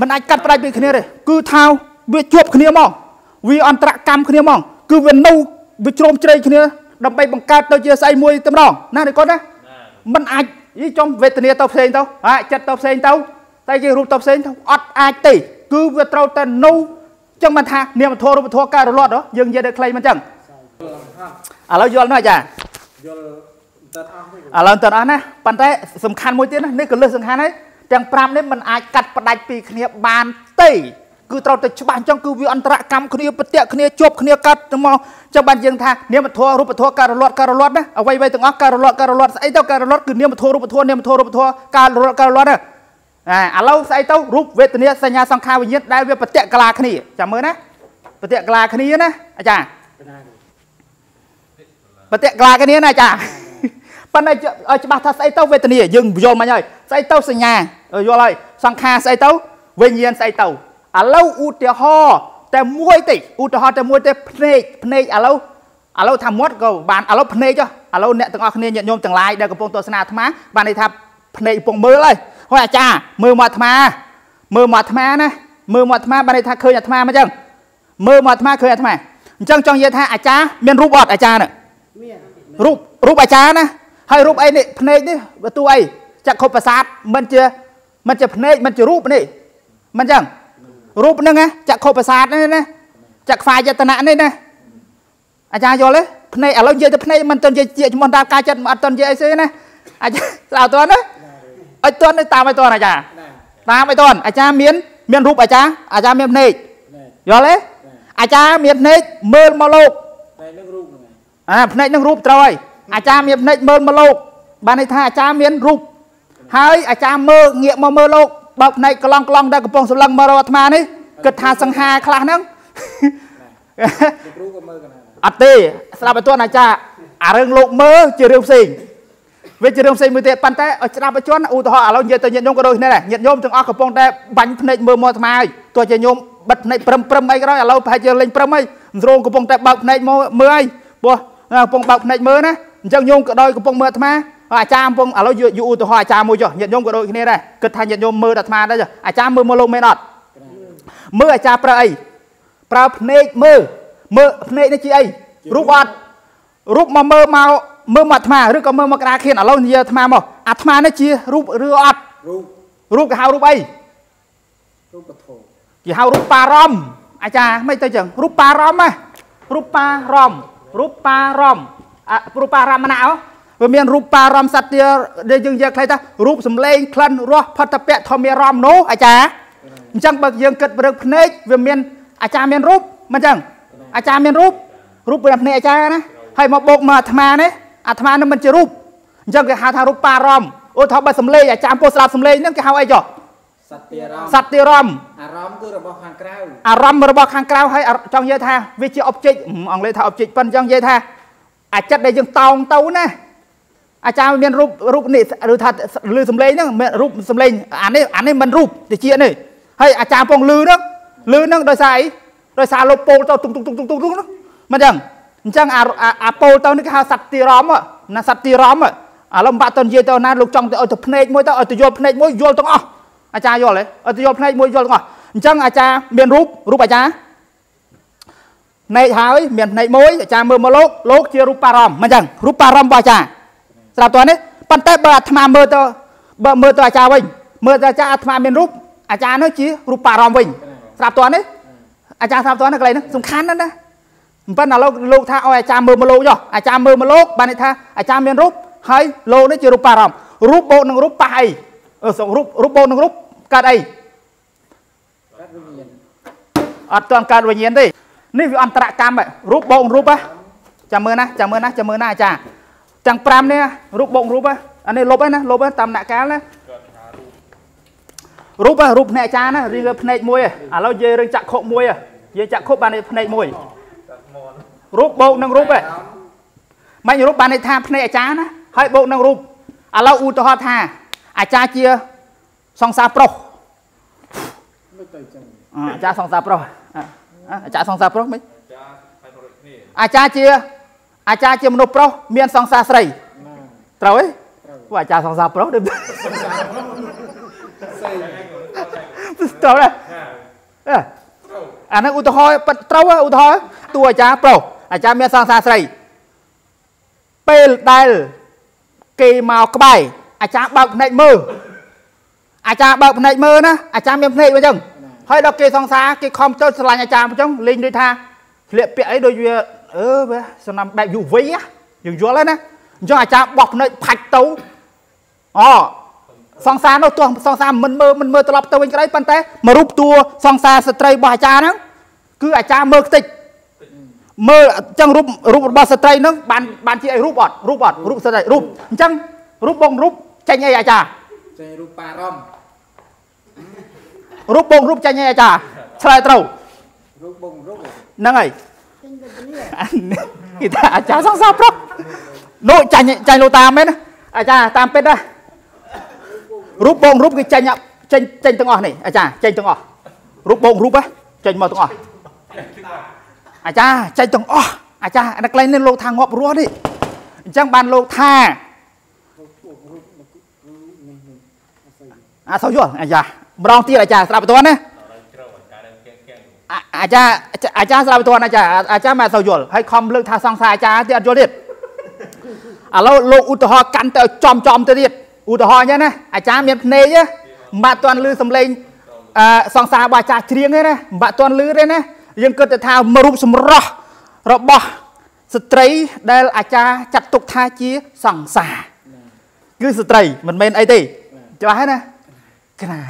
มันอาจกัดประดับปีกเนี่ยเลยคือเท้าเวียจวบเนี่ยมองวีอันตรกรรมเนี่ยมองคือเวนนูวิจรมเจริญเนี่ยดำไปบังการตัวเจริญใส่มวยเต็มรองน่าดีก่อนนะมันอาจยี่จอมเวทเนียตบเซนเต้าอ่ะจัดตบเซนเต้าแต่ยี่รูปตบเซนเต้าอัดอาตีคือเวทเราแต่นูจังมันทาเนี่ยมันโทรรูปโทรการรอดเหรอยังยังได้ใครมันจังอ่ะเราย้อนหน่อยจ้ะอ่ะเราตอนนั้นนะปันแต่สำคัญมวยเตี้ยนะนี่ก็เรื่องสำคัญนะจังปรามนี่มันอาจกัดประดับปีเนียบานตีคือเราแต่ฉบับจังคือวิอันตรกรรมเนียปฏิเนียจบเนียกัดมองจังบันยังทาเนี่ยมันโทรรูปโทรการรอดการรอดนะเอาไว้ไว้ตรงอ่ะการรอดการรอดไอ้เต้าการรอดคือเนี่ยมันโทรรูปโทรเนี่ยมันโทรรูปโทรการรอดการรอดนะอ่าเราใส่เต้ารูปเวทเนียสัญญาสังขารวิญญาณได้เวปฏิกลาคณีจำมือนะปฏิกลาคณีนะอาจารย์ปฏิกลาคณีนะอาจารย์ปัญญาฉบับทาใส่เต้าเวทเนียยึงโยนมาเลยใส่เต้าสัญญาโยนเลยสังขารใส่เต้าวิญญาณใส่เต้าอาเล่าอุตหะแต่มวยติอุตหะแต่มวยแต่เพลเพลอาเล่าอาเล่าทำมดก็บานอาเล่าเพลจ้ะอาเล่าเนี่ยต่างอักเนี่ยโยมต่างลายเด็กกระโปรงตัวสนาธรรมะบานในทับเพลปงมือเลยเพราะอาจารย์มือหมอธรรมะมือหมอธรรมะนะมือหมอธรรมะบานในทับเคยธรรมะมาจัง เมื่อมาทำไมเคยทำไมจังจังเยธาอาจารย์เมียนรูปอดอาจารย์น่ะรูปรูปอาจารย์นะให้รูปไอ้นี่พเนจนี่ประตูไอ้จะขบประสาทมันจะมันจะพเนจมันจะรูปนี่มันจังรูปนั่งไงจะขบประสาทนั่นนะจะฝ่ายยตนะนี่นะอาจารย์โยนเลยพเนจเราเยอะจะพเนจมันตอนเยอะเยอะมันดาวกายจันมันตอนเยอะไอ้เส้นนะอาจารย์เราตัวนั้นไอ้ตัวนั้นตามไอ้ตัวอาจารย์ตามไอ้ตัวอาจารย์เมียนเมียนรูปอาจารย์อาจารย์เมียนพเนจโยนเลยอาจารย์เมียนเนจเมินมาโลกอ่าพเนจนั่งรูปตรอยอาจารย์เมียนเนจเมินมาโลกบานิธาอาจารย์เมียนรูปหายอาจารย์เมื่อเงี่ยมาเมื่อโลกบอกในกลองกลองได้กระปงสลังมารอธมานี่เกิดทาสังหาคลานั่งอัตติสลับไปตัวอาจารย์อาเรื่องโลกเมื่อเจริญสิ่งเวเจริญสิ่งมือเตะปันเตะสลับไปชวนอุตหะเราเย็นตัวเย็นยงก็โดยนี่แหละเย็นยงถึงออกกระปงได้บันพเนจเมื่อมอธมาตัวเย็นยงบัดในเพิ่มเพิ่มไม่ก็ได้เราพายเจริญเพิ่มไม่โรงกระปงแต่บักในเมื่อบัวกระปงบักในเมื่อนะจังยงก็โดยกระปงเมื่อทำไมอาจารย์ปงเราอยู่อยู่ตัวอาจารย์มวยจ้ะยันยงก็โดยนี่ได้กระทานยันยงเมื่อดัดมาได้จ้ะอาจารย์เมื่อมาลงไม่นอดเมื่ออาจารย์ประไอประเนจเมื่อเมื่อเนจนี่จีไอรูปอัดรูปมาเมื่อมาเมื่อมาทำไมหรือก็เมื่อมากราเขียนเราเนี่ยทำไมบ่อัดมาเนี่ยจีรูปเรืออัดรูปกับหารูปไอรูปกระโถกี่หารูปปารอมอาจารย์ไม่เจอจังรูปปารอมไหมรูปปารอมรูปปารอมอะรูปปารามนาเอาเมียนรูปปารอมสัตย์เดียเดียยังเยอะใครจ้ารูปสำเร็จคลันรัวพัตเปะทอมเมรอมโนอาจารย์จังบางยังเกิดเรื่องพเนจเมียนอาจารย์เมียนรูปมันจังอาจารย์เมียนรูปรูปเป็นพเนจอาจารย์นะให้มาบกมาธรรมะเนี่ยอาธรรมะนั้นมันจะรูปจังก็หาทางรูปปารอมโอทอบัสำเร็จอาจารย์โพสลาสำเร็จนั่นก็หาไอจ่อสัตย์เดียรอมสัตย์เดียรอมอารมณ์คือระบบข้างกล้าวอารมณ์ระบบข้างกล้าวให้จังเยธาวิจิออบจิตอ๋องเลยถ้าออบจิตเป็นจังเยธาอาจจะได้ยังตองเต้านะอาจารย์เมียนรูปรูปนี่หรือถัดลือสำเร็จเนี่ยรูปสำเร็จอันนี้อันนี้มันรูปติเชียนี่ให้อาจารย์ปองลือเนาะลือเนาะโดยสายโดยสายโลโปเต่าตุ้งตุ้งตุ้งตุ้งตุ้งตุ้งเนาะมันจังจังอาอาโปเต่านี่คือสัตติร้อมอ่ะนะสัตติร้อมอ่ะอาลำบากตอนเย็นเต่านั้นลูกจังเต่าตุพเนจมวยเต่าตุโยพเนจมวยโยตรงอ่ะอาจารย์โยเลยตุโยพเนจมวยโยตรงอ่ะจังอาจารย์เมียนรูปรูปอาจารย์ในท้ายเมียนในมวยอาจารย์เมื่อมาโลกโลกเชียรูปปารอมมันจังรูปปารอมว่าอาจารย์สำหรับตัวนี้ปันเตะบาธมาเมื่อตัวเมื่อตัวอาจารย์วิ่งเมื่อตัวอาจารย์ธมาเป็นรูปอาจารย์นั่นจีรูปปารอมวิ่งสำหรับตัวนี้อาจารย์สำหรับตัวนั้นอะไรนะสำคัญนั่นนะปันน่ะเราโลกท่าเอาอาจารย์เมื่อมาโลกย่ออาจารย์เมื่อมาโลกบานิท่าอาจารย์เป็นรูปเฮ้ยโลกนั่นจีรูปปารอมรูปโบนังรูปไปเออสองรูปรูปโบนังรูปการไออัดตอนการวิญญาณดินี่วิอันตรกรรมแบบรูปโบนรูปปะจำเมื่อนะจำเมื่อนะจำเมื่อนะอาจารย์จังปรามเนี่ยรูปบงรูปอ่ะอันนี้ลบไปนะลบไปตามหนักแก้วนะรูปอ่ะรูปในจานนะเรื่องพเนจมวยอ่ะเราเยเรื่องจักรโคมวยอ่ะเยจักรโคบานในพเนจมวยรูปบงนั่งรูปอ่ะไม่รูปบานในทางพเนจจานนะให้บงนั่งรูปอ่ะเราอุตหะทาอาจารย์เจียสองสาโปรอาจารย์สองสาโปรอาจารย์สองสาโปรไหมอาจารย์เจียอาจารย์เจมโนโปรเมียนสองสาสไรเต้าเอ้ยว่าอาจารย์สองสาโปรเดิมเต้าเลยอันนั้นอุตหอยปัตเต้าอุตหอยตัวอาจารย์โปรอาจารย์เมียนสองสาสไรเปิลได้เกี่ยมากระบายอาจารย์บักในมืออาจารย์บักในมือนะอาจารย์เมียนในมือจังให้ดอกเกี่ยสองสาเกี่ยคอมเจ้าสลายอาจารย์จังลิงด้วยท่าเลี้ยเปียไอ้โดยเออเว้ยสนามแบบอยู่เว้ยอย่างยัวแล้วนะย้อนอาจารย์บอกในผัดเต้าอ๋อสองสารเอาตัวสองสารมันเมื่อมันเมื่อตลอดตัวเองก็ได้ปันเต้มารูปตัวสองสารสตรีบอาจารย์นั่งคืออาจารย์เมื่อติดเมื่อจังรูปรูปบาสตรีนั่งบานบานที่ไอรูปอดรูปอดรูปสตรีรูปจังรูปบงรูปใจไงอาจารย์ใจรูปปารอมรูปบงรูปใจไงอาจารย์ใช่เต้ารูปบงรูปนั่งไงอีตาอาจารย์สองสามพรบโน้ใจใจโลตามไหมนะอาจารย์ตามเป็นได้รูปบงรูปกิจใจเนาะใจใจตึงอ่อนนี่อาจารย์ใจตึงอ่อนรูปบงรูปอะใจมาตึงอ่อนอาจารย์ใจตึงอ่อนอาจารย์นักเลงเนี่ยโลทางงบรั้วดิจังบานโลทาอ่ะสาวยั่วอาจารย์รองตีอาจารย์สลับตัวนะ อาจารย์อาจารย์สลับตัวนะอาจารย์อาจารย์มาสยดให้คอมเลือกทางสังสายอาจารย์ที่อัจฉริยะแล้วลงอุตหะกันแต่จอมจอมตัวเดียดอุตหะเนี่ยนะอาจารย์มีเนยเนี่ยมาตอนลือสำเร็จสังสายบาจาเชียงเนี่ยนะมาตอนลือเลยนะยังเกิดแต่ทางมารุมสมรรระบสตรีได้อาจารย์จัดตุกทาจีสังสาคือสตรีมันเป็นไอตีจะว่าให้นะขนาด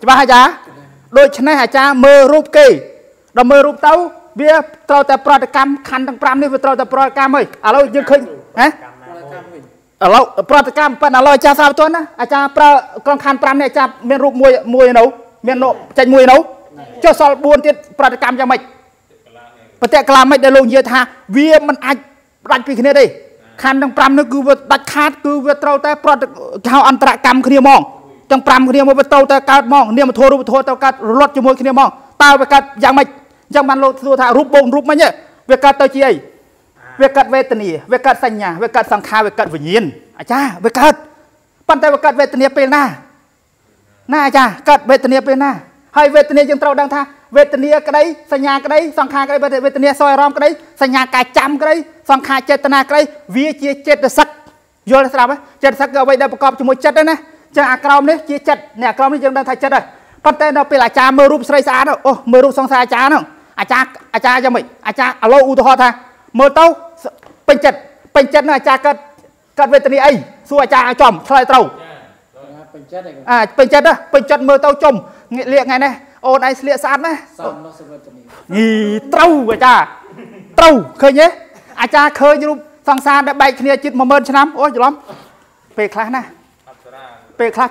จะว่าอาจารย์โดยชนะอาจารย์มือรูปกีเรามือรูปเต้าเบี้ยเราแต่ปรากฏกรรมคันต่างปรามนี่เราแต่ปรากฏกรรมเฮ้ยเรายังเคยฮะเราปรากฏกรรมเป็นอะไรอาจารย์สาวตัวนะอาจารย์ปรากฏคันปรามเนี่ยอาจารย์เมียนรูปมวยมวยหนูเมียนโนใจมวยหนูเจ้าสาวบุญที่ปรากฏกรรมยังไม่ปฏิกรรมไม่ได้ลงเยอะท่าเบี้ยมันอาจรันปีขึ้นได้คันต่างปรามนี่คือตัดขาดคือเราแต่ปรากฏเขาอันตรกรรมคือมองจังปรามคือมองเป็นเต้าแต่การมองเนี่ยมันโทรรูปโทรเต้าการรถจมูกคือมองเต้าไปการยังไม่ยังมันเราตัวทารูปบงรูปมันเนี่ยเวกัดเตจีเวกัดเวทนีเวกัดสัญญาเวกัดสังขารเวกัดวิญญาณอาจารย์เวกัดปั้นแต่เวกัดเวทนีเป็นหน้าหน้าอาจารย์กัดเวทนีเป็นหน้าให้เวทนียังเต้าดังท่าเวทนีก็ได้สัญญาก็ได้สังขารก็ได้เวทนีซอยรอมก็ได้สัญญากายจำก็ได้สังขารเจตนาก็ได้วิญญาณเจตสักโยนสลับไหมเจตสักเอาไว้ได้ประกอบจมูกเจตนะจะอากรอมเนี่ยเจตจัดเนี่ยกรอมนี่ยังดังท่าเจตเลยปั้นแต่เราเป็นอาจารย์มือรูปสลายสารโอ้มือรูปสังสารอาจารย์อาจารย์อาจารย์จะไม่อาจารย์เอาอุทธรณ์ท่าเมื่อเต้าเป็นจัดเป็นจัดนะอาจารย์กัดกัดเวทนีไอ้สู้อาจารย์จอมทลายเต้าเป็นจัดอ่าเป็นจัดนะเป็นจัดเมื่อเต้าจมเรียกไงเนี่ยโอนไอเรียกสารนะนี่เต้าอาจารย์เต้าเคยเนี้ยอาจารย์เคยอยู่สังสารได้ใบเคลียจิตมาเมินชนะโอ้ยล้อมเปรี้ยคลานะเปรี้ยคลา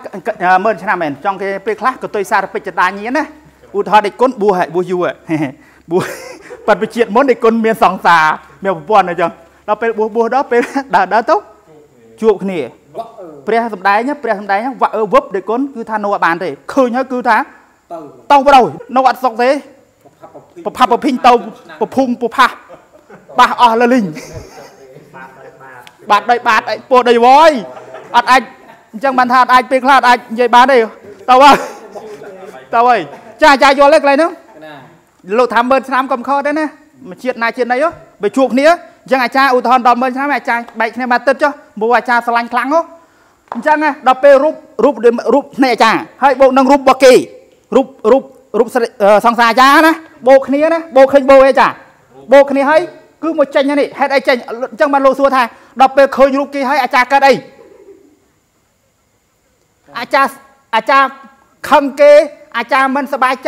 เมินชนะเหมือนจังเกเปรี้ยคลาก็ตัวสารเป็นจัดตายเงี้ยนะอุทธรณ์ได้ก้นบัวหายบัวยูอ่ะบัวปัดไปเฉียดมดในก้นเมียนสองสาเมียป้อนนะจังเราเป็นบัวบัวดอเป็นดาดาโต๊ะจูบนี่เปรี้ยสมได้เนี้ยเปรี้ยสมได้เนี้ยว่าเออวุบได้ก้นคือทานโนบานเลยคือเนี้ยคือท้าเต้าไปเลยนวัดสองเส้ปะพับปะพิงเต้าปะพุงปะพับปะอ่อละลิงบาดได้บาดไอ้ปวดได้วอยอัดไอ้จังบันทาไอ้เปรี้ยคลาดไอ้ใหญ่บานได้เต้าว่าเต้าไอ้จ่าจ่ายโยนเล็กเลยเนาะเราทำเบิร์นสนามกำข้อได้นะมาเชียดนายเชียดนายเยอะไปชุกเนี้ยยังอาจารย์อุทธรดอมเบิร์นสนามอาจารย์ใบเนี่ยมาเติมเจ้าบัวอาจารย์สลันคลังเนาะจังไงดอกเปรูปรูปเดิมรูปในอาจารย์ให้โบนังรูปบกีรูปรูปรูปสังสารจ้านะโบกเนี้ยนะโบกเคยโบเอจ่าโบกเนี้ยให้คือหมดใจนี่ให้ได้ใจจังมันโลซัวไทยดอกเปเคยรูปกีให้อาจารย์ก็ได้อาจารย์อาจารย์คังเกอาจารย์มันสบายใจ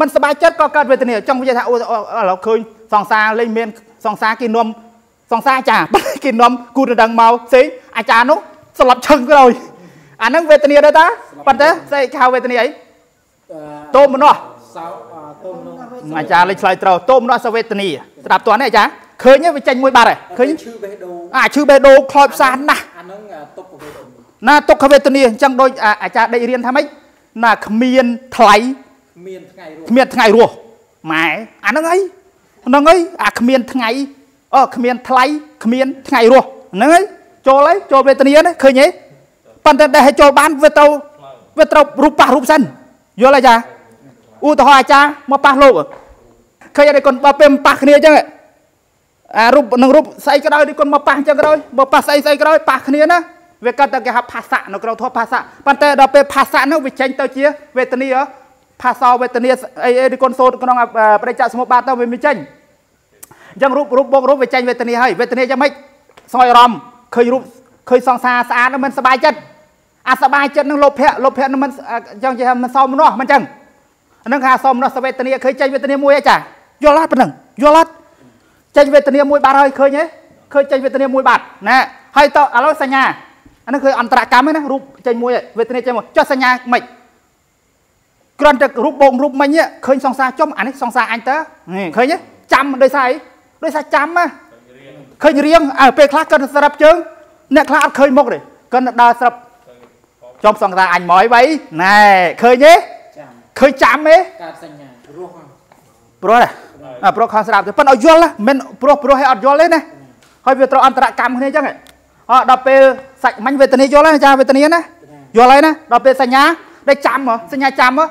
มันสบายใจก็การเวทเนี่ยจังวิทยาศาสตร์เราเคยสองสาเล่นเมนสองสากินนมสองสาจ่ากินนมกูจะดังเมาสิอาจารย์นุ๊กสลับเชิงก็เลยอันนั้นเวทเนี่ยได้ตาปัจจัยใส่ข่าวเวทเนี่ยโต้มเนาะอาจารย์เลยใส่เราโต้มเนาะเวทเนี่ยสลับตัวนี่อาจารย์เคยเนี่ยวิจัยมวยบาร์เลยเคยชื่อเบโดอ่าชื่อเบโดคลอดสารนะน่าตกเวทเนี่ยจังโดยอาจารย์ได้เรียนทำไมน่าเมียนไถเมียนไงรู้เมียนไงรู้หมายอ่านนั่งไงนั่งไงอ่ะเมียนไงเออเมียนไถเมียนไงรู้นั่งไงโจเลยโจเวทเนียนะเคยเนี้ยปั้นแต่ได้ให้โจบ้านเวทเราเวทเรารูปป่ารูปสั้นเยอะเลยจ้าอุตหะจ้ามาป่าโลกเคยได้คนมาเป็นป่าเนี้ยจังเลยอ่ารูปนั่งรูปใส่ก็ได้ได้คนมาป่าจังก็ได้มาป่าใส่ใส่ก็ได้ป่าเนี้ยนะเวกัดตะเกียบภาษาเนาะเราทั่วภาษาปั้นแต่เราเป็นภาษาเนาะวิจัยเต้าเจี๋ยเวทเนียภาษาเวทเนียไอ้ดิคนโซนก็น้องประจักษ์สมุปบาทเต้าวิมิจัยยังรูปรูปบงรูปวิจัยเวทเนียให้เวทเนียจะไม่ซอยรอมเคยรูปเคยซองซาสะอาดแล้วมันสบายจัดอาสบายจัดนั่งลบแพะลบแพะนั่นมันยังจะมันซ้อมเนาะมันจังนั่งขาซ้อมเนาะเวทเนียเคยใจเวทเนียมวยจ้ะยอรัดเป็นหนึ่งยอรัดใจเวทเนียมวยบาทเลยเคยเนี้ยเคยใจเวทเนียมวยบาทนะให้ต่อเอาแล้วสัญญาอันนั้นคืออันตรกรรมนะรูปใจมวยเวทเนียใจมวยเจ้าสัญญาไม่กรันจะรูปบงรูปมันเนี่ยเคยสองสาจมอันนี้สองสาอันเตอร์นี่เคยเนี่ยจำโดยสายโดยสายจำอ่ะเคยเรียงอ่าเปคลาสกันสลับเชิงเนี่ยคลาสเคยมกเลยกันดาสลับจมสองสาอันหมอยไว้นี่เคยเนี่ยเคยจำไหมการสัญญารู้ความรู้อะไรอ่ารู้ความสลับจะเป็นอดย้อนละเมนรู้รู้ให้อดย้อนเลยนะให้เวทอันตรกรรมคนนี้จังไงอ๋อเราไปใส่มันเวทนี้ย้อนแล้วจ้าเวทนี้นะย้อนอะไรนะเราไปสัญญาได้จำเหรอสัญญาจำเหร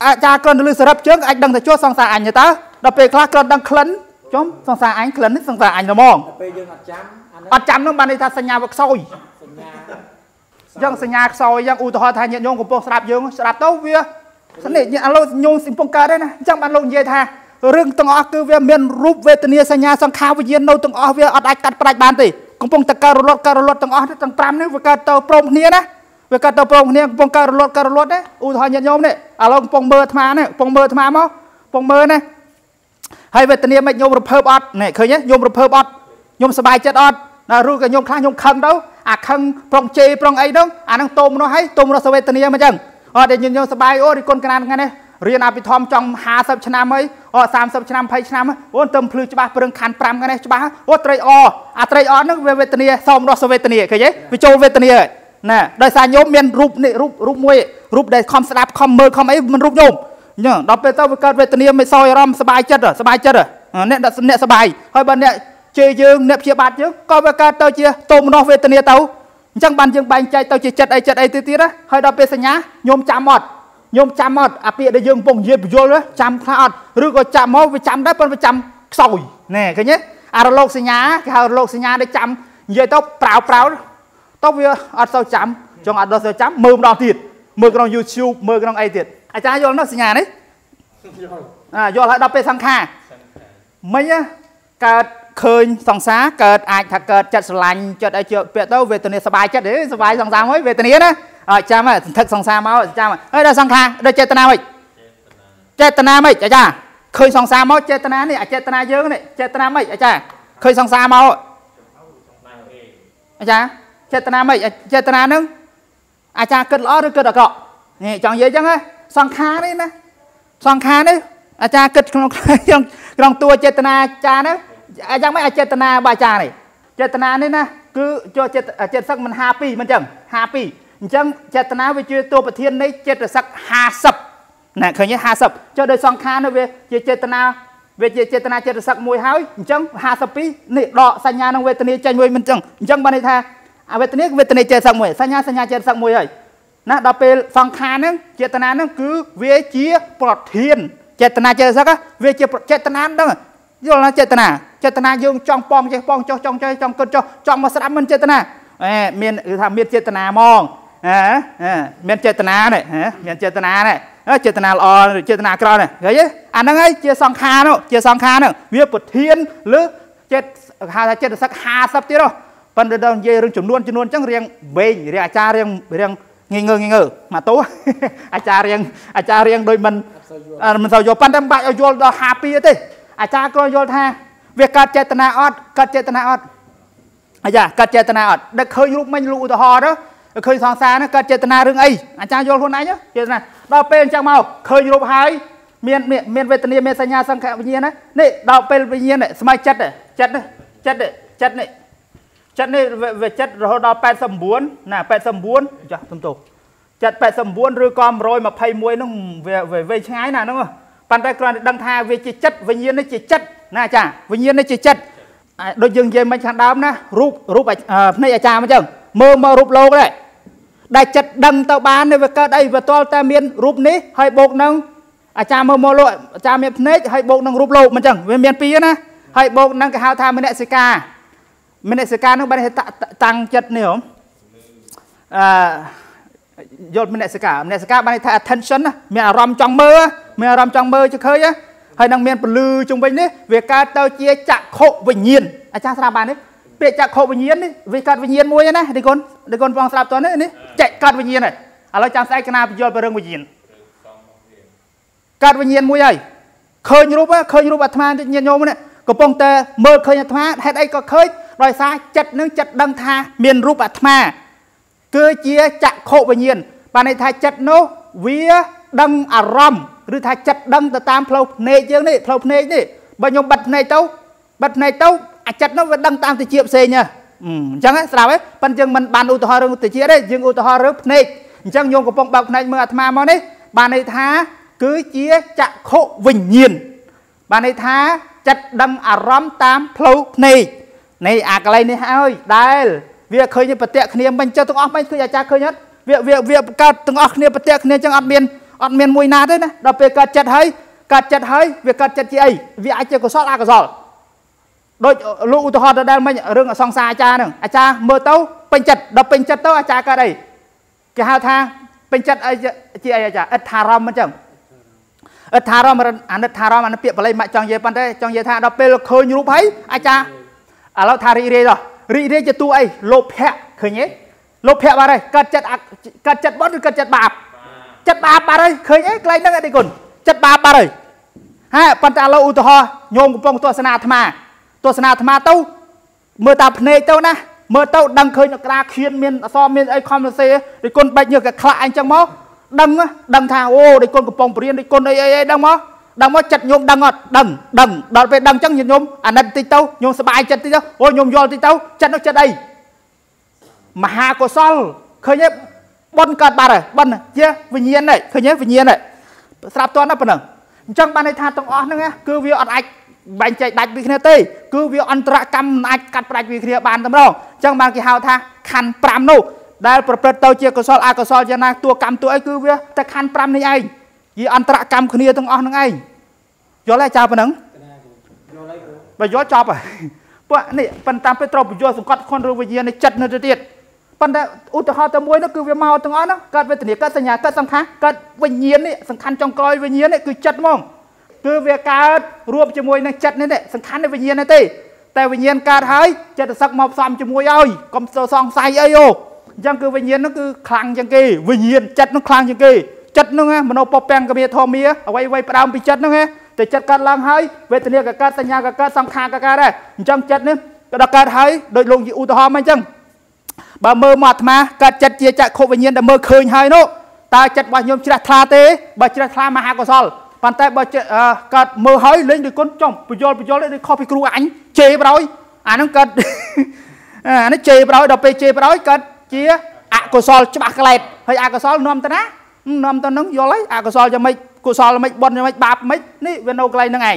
อ อาจารย์กรดูสรับเชิงอาจดังแต่ชั่วสงสารอันยตาเราไปคลาดกรดังคลันจอมสงสารอันคลันสงสารอันเรามองอัดจำน้องบันในทัศน์ญาวักซอยยังสัญญาซอยยังอุตหะทานยงของพวกสรับเชิงสรับโต๊ะเวียสนิทยังเราโยงสิ่งปงการได้นะจังบันลงเยธาเรื่องต้องออกคือเวียเมียนรูปเวทเนียสัญญาสังขารวิญญาณเราต้องออกเวียอัดอัดกัดปลายบานตีกงตะการรถการรถต้องออกต้องตามนี่เวลาเตาโปร่งเนี้ยนะเวลาเตาโปร่งเนี้ยกงการรถการรถเนี่ยอุทหะยงเนี่ยเราปงเบอร์ธมาเนี่ยปงเบอร์ธมามั้งปงเบอร์เนี่ยให้เวทเนียไม่โยมระเพิบอัดเนี่ยเคยเนี่ยโยมระเพิบอัดโยมสบายใจอัดนะรู้กันโยมคลาโยมคังเด้ออ่ะคังปร่งเจปร่งไอ้เด้ออ่ะนั่งต้มเนาะให้ต้มเราสเวทเนียมาจังอ๋อเดี๋ยวโยมสบายโอ้ดิคนกันนั่นไงเนี่ยเรียนอภิธรรมจังหาสับชนามไหมอ๋อสามสับชนามไพชนามโอ้เติมพลือจะบ้าเปลืองขันปรามกันเลยจะบ้าโอ้ไตรออ่ะไตรอนั่นเวทเนียซ้อมรอสเวทเนียเคยยังไปโจเวทเนียน่ะโดยสารโยมเมียนรูปนี่รูปรูปมวยรูปใดคอมสลับคอมเมอร์คอมไอ้มันรูปโยมเนี่ยเราไปเต้าไปเกิดเวทเนียไม่ซอยรำสบายจัดเหรอสบายจัดเหรอเนี่ยเนี่ยสบายเฮ้ยบันเนี่ยเจยืงเนี่ยเพียบบัดยืงก็ไปเกิดเต้าเจียโตมโนเวทเนียเต้าจังบันจังบันใจเต้าเจียจัดไอจัดไอตีตีนะเฮ้ยเราไปสัญญาโยมจำหมดโยมจำหมดอาเปียได้ยังปงเย็บโยนเลยจำพลาดหรือก็จำเอาไปจำได้เป็นไปจำสอยเนี่ยคือเนี้ยอารมณ์โลกสัญญาคืออารมณ์โลกสัญญาได้จำเยอะต้องเปล่าเปล่าต้องวิ่งอัดเสาจำจงอัดเสาจำมือมันเอาติดมือก็ลองยูทูบมือก็ลองไอติดอาจารย์โยนนักสัญญานี่อ่าโยนแล้วเราไปสังขารไม่เนี่ยเกิดเคยสงสารเกิดอาจถ้าเกิดจัดสลันจัดไอเจอเปียต้องเวทเนียสบายจัดเดี๋ยวสบายสงสารไว้เวทเนียนะอาจารย์มาทักสังสารมาอาจารย์มาเฮ้ยเราสังขารเราเจตนาไหมเจตนาไหมอาจารย์เคยสังสารมาเจตนาเนี่ยเจตนาเยอะเนี่ยเจตนาไหมอาจารย์เคยสังสารมาอาจารย์เจตนาไหมเจตนาหนึ่งอาจารย์เกิดล้อหรือเกิดอะไรเนี่ยจังเยอะจังเลยสังขารนี่นะสังขารนี่อาจารย์เกิดลองลองตัวเจตนาอาจารย์นะอาจารย์ไม่เจตนาบาจานี่เจตนานี่นะคือโจเจตเจตสักมันห้าปีมันจังห้าปีจังเจตนาไปเจอตัวประเทศในเจตสักห้าสิบนะเคยเนี่ยห้าสิบจะโดยสองข้างนะเวเจตนาเวเจตนาเจตสักมวยห้อยจังห้าสิบปีนี่รอสัญญาณเวทเนียใจมวยมันจังจังบันทึกอาเวทเนียเวทเนียเจตสักมวยสัญญาสัญญาเจตสักมวยเลยนะเราไปสองข้างนั้นเจตนานั้นคือเวเจประเทศเจตนาเจตสักอะเวเจเจตนานั้นย้อนหลังเจตนาเจตนาโยงจองปองใจปองจองจองใจจองกึ่งจองจองมาสลับมันเจตนาเออเมียนทำเมียนเจตนามองเออเออเมียนเจตนาเนี่ยเออเมียนเจตนาเนี่ยเออเจตนาอ่อนเจตนากรอนเนี่ยเฮ้ยอันนั้นไงเจสังคาเนาะเจสังคาเนาะเวียบเทียนหรือเจตหาเจตสักหาสับที่เราปันเดินเยื่อเรื่องจำนวนจำนวนจังเรียงเบงเรียงอาจารย์เรียงเรียงเงยเงยเงยมาโตอาจารย์เรียงอาจารย์เรียงโดยมันมันเสาโยปันดำใบเอาโยนเราหาปีเต้อาจารย์ก็โยนแทนเวียการเจตนาอ่อนการเจตนาอ่อนอาจารย์การเจตนาอ่อนได้เคยรู้ไม่รู้อุตหะเนาะเคยสองสารนะเกิดเจตนาเรื่องไออาจารย์โยนคนไหนเนาะเจตนาเราเป็นจังเมาเคยรูปหายเมียนเมียนเมียนเวทเนียเมียนสัญญาสังขารวิญญาณนะนี่เราเป็นวิญญาณเนี่ยสมัยจัดเนี่ยจัดเนี่ยจัดเนี่ยจัดเนี่ยจัดเนี่ยเวทจัดเราเป็นสมบูรณ์นะเป็นสมบูรณ์จ้ะตุ้มโตจัดเป็นสมบูรณ์หรือกอมรอยมาไพ่มวยน้องเวเวเวใช้ไงนะน้องปันได้กรณีดังทาเวจิจัดวิญญาณนี่จิจัดนะจ้ะวิญญาณนี่จิจัดโดยยังเย็นมันชันดามนะรูปรูปในอาจารย์มั้งจังเมื่อมารูปโลกเลยได้จัดดังเตาบ้านในเวลาได้เวลาแต่เมียนรูปนี้ให้โบกนังอาจารย์มือโมโลอาจารย์เมียนเนจให้โบกนังรูปโลกมันจังเมียนปีนะให้โบกนังกับฮาวทาเมเนสิกาเมเนสิกาต้องไปให้ตังจัดเนี่ยผมยศเมเนสิกาเมเนสิกาไปให้ attention นะเมียนรำจังเมื่อเมียนรำจังเมื่อจะเคยนะให้นางเมียนปลือจงไปนี่เวลาเตาเจียจะโควิญญาณอาจารย์สถาบันนี่เปลี่ยนจากโควิญญาณนี่วิการวิญญาณมวยนะเด็กคนเด็กคนฟังสลับตัวนี้นี่เจ็ดการวิญญาณเลยเราจำใส่กันนาไปย้อนไปเรื่องวิญญาณการวิญญาณมวยใหญ่เคยรู้ปะเคยรู้อัตมาวิญญาณโยมเนี่ยก็ปงเตะเมื่อเคยอัตมาเหตุใดก็เคยรอยสายจัดนึงจัดดังทาเมียนรูปอัตมาเกยเจียจากโควิญญาณปานในทายจัดโนวิยดังอารมณ์หรือทายจัดดังตามเพลาเนยเจ้านี่เพลาเนยนี่บรรยงบัดในเต้าบัดในเต้าจัดนั้นว่าดังตามติเจียบเซเนี่ยจังไงสาวไอ้ปัญญ์มันบานอุตหะเรื่องติเจียได้ยังอุตหะเรื่องนี่จังโยงกับปองบักในเมื่ออาตมามาเนี่ยบานในท้าคือเจียจะโควิญญาณบานในท้าจัดดังอารมณ์ตามเพลานี่ในอะไรนี่เอ้ยได้เวียเคยเนี่ยปฏิเสธเนี่ยมันจะต้องออกไม่เคยอยากจะเคยเนี่ยเวียเวียเวียการต้องออกเนี่ยปฏิเสธเนี่ยจังอัดเบียน อันเมียนมวยนาด้วยนะเราไปกัดจัดให้กัดจัดให้เวกัดจัดจีไอเวไอเจ้าก็ซอดอากาศโดยลูกอุตหะได้ไม่เรื่องสองสายอาจารย์หนึ่งอาจารย์เมื่อเต้าเป็นจัดเราเป็นจัดเต้าอาจารย์ก็ได้แค่หาทางเป็นจัดไอจีไออาจารย์อัฐารามมันจังอัฐารามมันอันอัฐารามมันเปียกอะไรมาจังเย่ปันได้จังเย่ทางเราไปเคยรู้ไหมอาจารย์เราทารีเร่หรอรีเร่จะตัวไอโลภะเคยเนี้ยโลภะอะไรกัดจัดกัดจัดบอสหรือกัดจัดบาปจัดบาปอะไรเคยเนี้ยไกลนั่งอะไรก่อนจัดบาปอะไรฮะปัญจาเราอุตหะโยงกุปองตัวสนาธรรมาตัวสนาธรรมะเต้าเมื่อตาพเนยเต้านะเมื่อเต้าดังเคยกระเคียนเมียนซอมเมียนไอคอมเซ่ดิคนไปเยอะกับคลายจังมอดังนะดังทางโอ้ดิคนกุปองเปลี่ยนดิคนไอไอดังมอดังมอจัดโยมดังอดดังดังดอดไปดังจังโยมอันนั้นติเต้าโยมสบายจัดติเต้าโอ้โยมยอติเต้าจัดนักจัดไอมหาโกศลเคยเนี้ยบนกัดบาร์เลยบนเยอะวิญญาณเลยเคยเนี้ยวิญญาณเลยสลับตัวนับปนหนึ่งจังบาร์ในทางตรงอ่อนนั่งนะคือวิวอัดไอบังใจดัดวิเคราะห์เต้คือวิอันตรกรรมอัดกัดปลายวิเคราะห์บานตำรองจังบางกี่หาวท่าขันปรามโนได้ประพฤติเตาเจียกสอลอากสอลยานาตัวกรรมตัวไอ้คือวิแต่ขันปรามในไอ้ยี่อันตรกรรมคนนี้ต้องอ่อนนั่งไอ้ย้อนไล่จับปะหนังไปย้อนจับไปเพราะนี่ปันตามไปตรวจย้อนสกัดคนรู้วิญญาณในจัดในเดียดปันได้อุตหะตะมวยนั่นคือวิเมาต้องอ่อนนะการไปตีนี่การสัญญาการสังขารการวิญญาณนี่สำคัญจังกอยวิญญาณนี่คือจัดมองคือเวลารวมจมวยในจัดนี่แหละสำคัญในวิญญาณนั่นเองแต่วิญญาณการหายจะสักมอบซ้ำจมวยเอากำเสาซองใส่เอาอยู่ยังคือวิญญาณนั่นคือคลังยังกี้วิญญาณจัดนั่นคลังยังกี้จัดนั่นไงมันเอาปอบแปงกับเมียทอมเมียเอาไว้ไว้ปรามไปจัดนั่นไงแต่จัดการล้างหายเวทเนียกับการสัญญากับการสังขารกับการได้จังจัดนี่กระดกการหายโดยลงอุตหะมันจังบ่เมื่อมัดมาการจัดเจียจะโควิญญาณแต่เมื่อเคยหายโน่ตาจัดวันยมจิตราเตะบัจิตรามหากษัตริย์ปันแต่บ่เจอการเมื่อหายเลยด้วยก้นจ้องไปย้อนไปย้อนเลยด้วยข้อพิกรูอันเจ็บร้อยอันนั้นการอันนั้นเจ็บร้อยดอกไปเจ็บร้อยการเจี๊ยอากาศลจะบากเล็ดให้อากาศลนำตานะนำตานั้นย้อนเลยอากาศลจะไม่กุศลไม่บนจะไม่บาปไม่นี่เวโนไกลนั่งไง